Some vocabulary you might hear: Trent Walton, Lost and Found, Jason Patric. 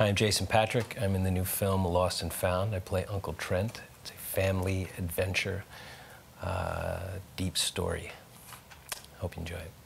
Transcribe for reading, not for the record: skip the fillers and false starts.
Hi, I'm Jason Patric. I'm in the new film Lost and Found. I play Uncle Trent. It's a family adventure, deep story. Hope you enjoy it.